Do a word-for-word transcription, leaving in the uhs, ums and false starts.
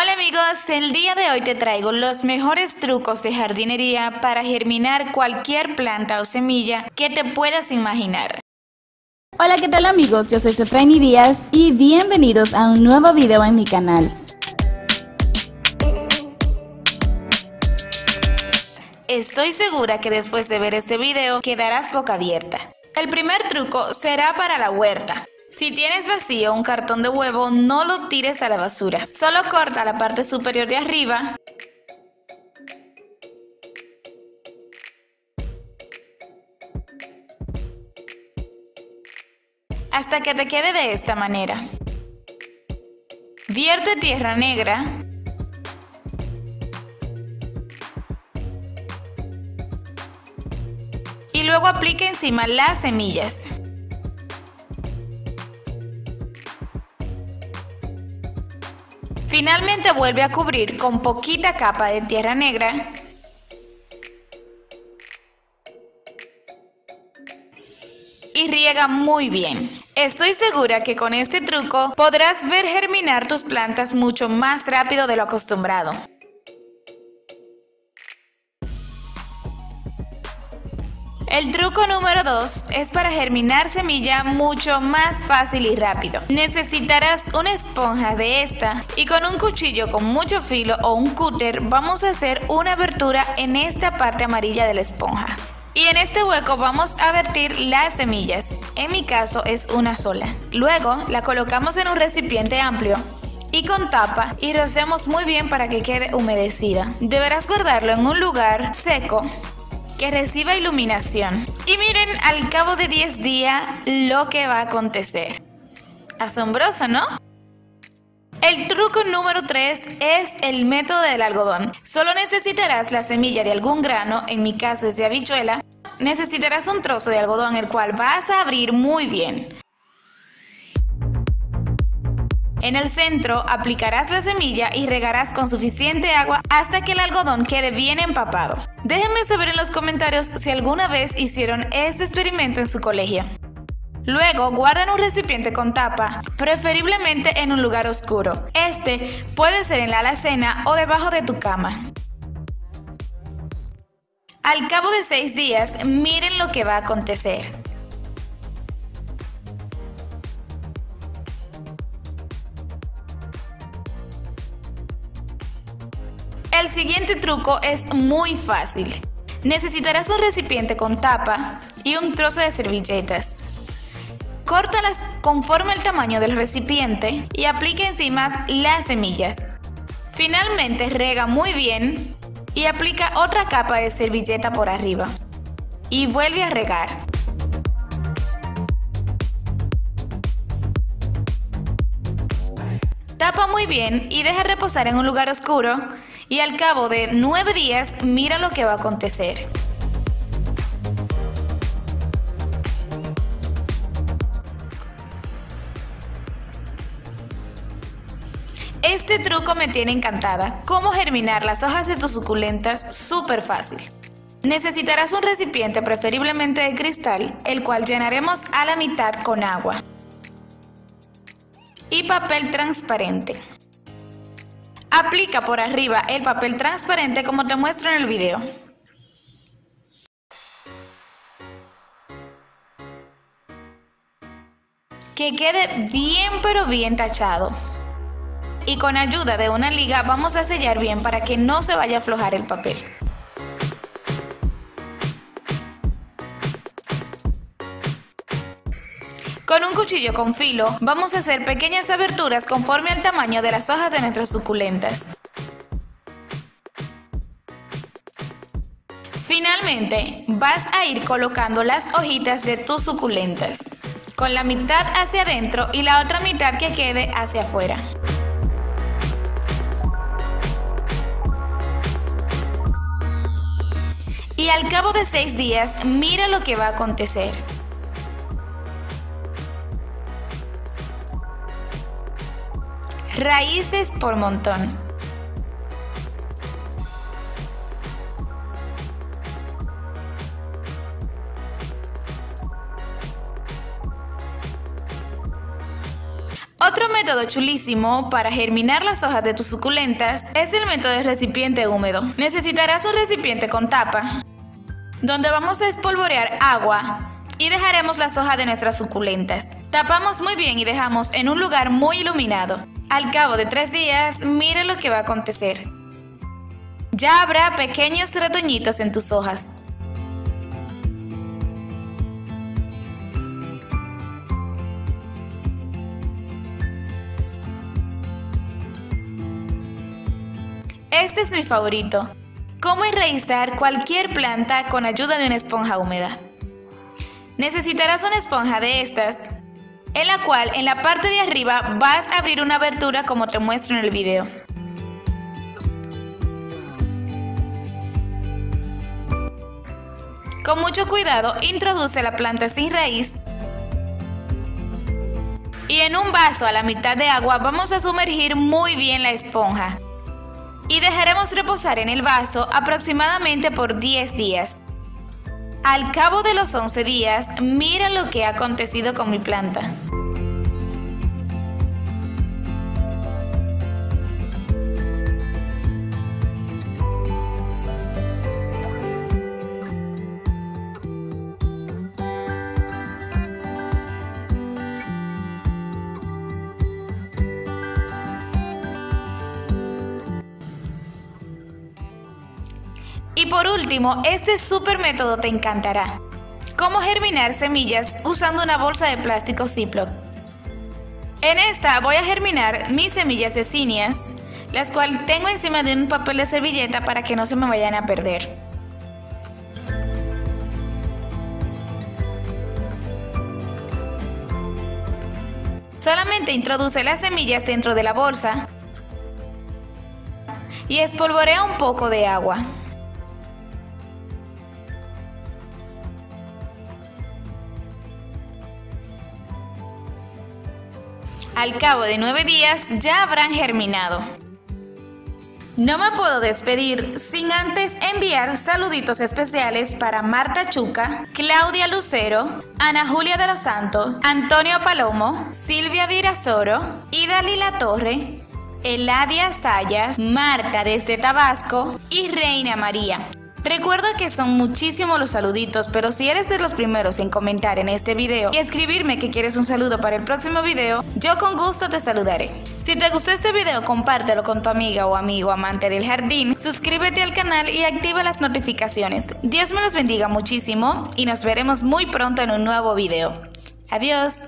Hola amigos, el día de hoy te traigo los mejores trucos de jardinería para germinar cualquier planta o semilla que te puedas imaginar. Hola, ¿qué tal amigos? Yo soy Cefrainy Díaz y bienvenidos a un nuevo video en mi canal. Estoy segura que después de ver este video quedarás boca abierta. El primer truco será para la huerta. Si tienes vacío un cartón de huevo, no lo tires a la basura. Solo corta la parte superior de arriba hasta que te quede de esta manera. Vierte tierra negra y luego aplica encima las semillas. Finalmente vuelve a cubrir con poquita capa de tierra negra y riega muy bien. Estoy segura que con este truco podrás ver germinar tus plantas mucho más rápido de lo acostumbrado. El truco número dos es para germinar semilla mucho más fácil y rápido. Necesitarás una esponja de esta y con un cuchillo con mucho filo o un cúter vamos a hacer una abertura en esta parte amarilla de la esponja. Y en este hueco vamos a vertir las semillas, en mi caso es una sola. Luego la colocamos en un recipiente amplio y con tapa y rociamos muy bien para que quede humedecida. Deberás guardarlo en un lugar seco que reciba iluminación. Y miren, al cabo de diez días lo que va a acontecer. Asombroso, ¿no? El truco número tres es el método del algodón. Solo necesitarás la semilla de algún grano, en mi caso es de habichuela. Necesitarás un trozo de algodón el cual vas a abrir muy bien. En el centro aplicarás la semilla y regarás con suficiente agua hasta que el algodón quede bien empapado. Déjenme saber en los comentarios si alguna vez hicieron este experimento en su colegio. Luego guardan un recipiente con tapa, preferiblemente en un lugar oscuro. Este puede ser en la alacena o debajo de tu cama. Al cabo de seis días, miren lo que va a acontecer. El siguiente truco es muy fácil. Necesitarás un recipiente con tapa y un trozo de servilletas. Córtalas conforme el tamaño del recipiente y aplica encima las semillas. Finalmente riega muy bien y aplica otra capa de servilleta por arriba. Y vuelve a regar. Tapa muy bien y deja reposar en un lugar oscuro. Y al cabo de nueve días, mira lo que va a acontecer. Este truco me tiene encantada. Cómo germinar las hojas de tus suculentas, súper fácil. Necesitarás un recipiente, preferiblemente de cristal, el cual llenaremos a la mitad con agua y papel transparente. Aplica por arriba el papel transparente como te muestro en el video. Que quede bien pero bien tachado. Y con ayuda de una liga vamos a sellar bien para que no se vaya a aflojar el papel. Con un cuchillo con filo vamos a hacer pequeñas aberturas conforme al tamaño de las hojas de nuestras suculentas. Finalmente vas a ir colocando las hojitas de tus suculentas, con la mitad hacia adentro y la otra mitad que quede hacia afuera. Y al cabo de seis días mira lo que va a acontecer. Raíces por montón. Otro método chulísimo para germinar las hojas de tus suculentas es el método de recipiente húmedo. Necesitarás un recipiente con tapa, donde vamos a espolvorear agua y dejaremos las hojas de nuestras suculentas. Tapamos muy bien y dejamos en un lugar muy iluminado. Al cabo de tres días, mira lo que va a acontecer. Ya habrá pequeños retoñitos en tus hojas. Este es mi favorito. ¿Cómo enraizar cualquier planta con ayuda de una esponja húmeda? Necesitarás una esponja de estas, en la cual en la parte de arriba vas a abrir una abertura como te muestro en el video. Con mucho cuidado introduce la planta sin raíz y en un vaso a la mitad de agua vamos a sumergir muy bien la esponja. Y dejaremos reposar en el vaso aproximadamente por diez días. Al cabo de los once días, mira lo que ha acontecido con mi planta. Y por último, este super método te encantará. Cómo germinar semillas usando una bolsa de plástico Ziploc. En esta voy a germinar mis semillas de zinnias, las cuales tengo encima de un papel de servilleta para que no se me vayan a perder. Solamente introduce las semillas dentro de la bolsa y espolvorea un poco de agua. Al cabo de nueve días ya habrán germinado. No me puedo despedir sin antes enviar saluditos especiales para Marta Chuca, Claudia Lucero, Ana Julia de los Santos, Antonio Palomo, Silvia Virasoro, Ida Lila Torre, Eladia Sayas, Marta desde Tabasco y Reina María. Recuerda que son muchísimos los saluditos, pero si eres de los primeros en comentar en este video y escribirme que quieres un saludo para el próximo video, yo con gusto te saludaré. Si te gustó este video, compártelo con tu amiga o amigo amante del jardín, suscríbete al canal y activa las notificaciones. Dios me los bendiga muchísimo y nos veremos muy pronto en un nuevo video. Adiós.